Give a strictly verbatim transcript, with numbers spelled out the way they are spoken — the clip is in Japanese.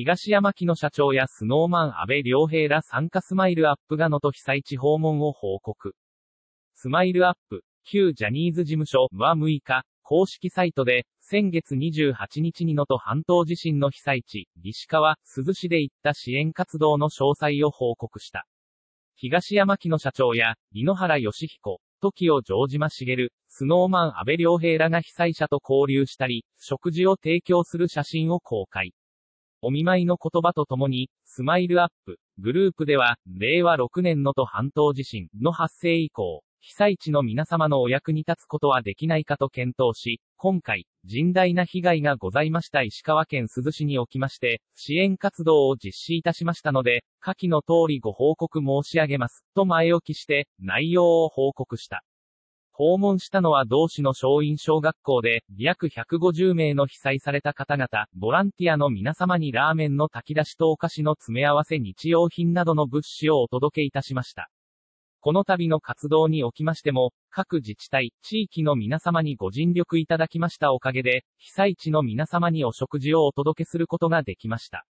東山紀の社長やスノーマン安倍良平ら参加スマイルアップが能登被災地訪問を報告。スマイルアップ、旧ジャニーズ事務所はむいか、公式サイトで、先月にじゅうはちにちに能登半島地震の被災地、石川、珠洲市で行った支援活動の詳細を報告した。東山紀の社長や、井ノ原快彦、トキオ 城島茂、スノーマン安倍良平らが被災者と交流したり、食事を提供する写真を公開。お見舞いの言葉とともに、スマイルアップ、グループでは、れいわろくねん能登半島地震の発生以降、被災地の皆様のお役に立つことはできないかと検討し、今回、甚大な被害がございました石川県珠洲市におきまして、支援活動を実施いたしましたので、下記の通りご報告申し上げます、と前置きして、内容を報告した。訪問したのは同市の松蔭小学校で、約ひゃくごじゅうめいの被災された方々、ボランティアの皆様にラーメンの炊き出しとお菓子の詰め合わせ日用品などの物資をお届けいたしました。この度の活動におきましても、各自治体、地域の皆様にご尽力いただきましたおかげで、被災地の皆様にお食事をお届けすることができました。